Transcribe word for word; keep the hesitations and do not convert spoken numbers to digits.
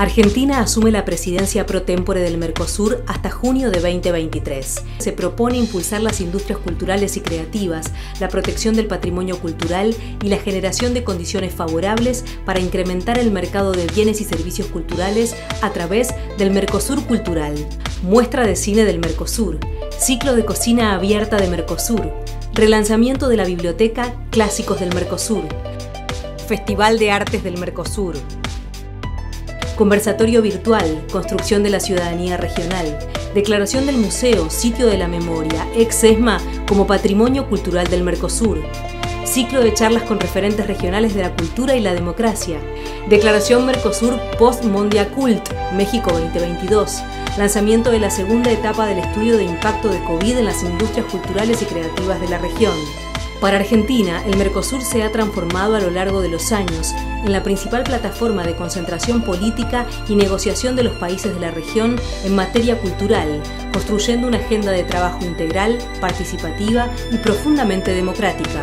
Argentina asume la presidencia pro tempore del MERCOSUR hasta junio de veinte veintitrés. Se propone impulsar las industrias culturales y creativas, la protección del patrimonio cultural y la generación de condiciones favorables para incrementar el mercado de bienes y servicios culturales a través del MERCOSUR Cultural. Muestra de cine del MERCOSUR, ciclo de cocina abierta de MERCOSUR, relanzamiento de la biblioteca Clásicos del MERCOSUR, Festival de Artes del MERCOSUR, conversatorio virtual, construcción de la ciudadanía regional, declaración del museo, sitio de la memoria, Ex-ESMA como patrimonio cultural del MERCOSUR, ciclo de charlas con referentes regionales de la cultura y la democracia, Declaración MERCOSUR Post-Mondia Cult, México veinte veintidós, lanzamiento de la segunda etapa del estudio de impacto de COVID en las industrias culturales y creativas de la región. Para Argentina, el MERCOSUR se ha transformado a lo largo de los años en la principal plataforma de concentración política y negociación de los países de la región en materia cultural, construyendo una agenda de trabajo integral, participativa y profundamente democrática.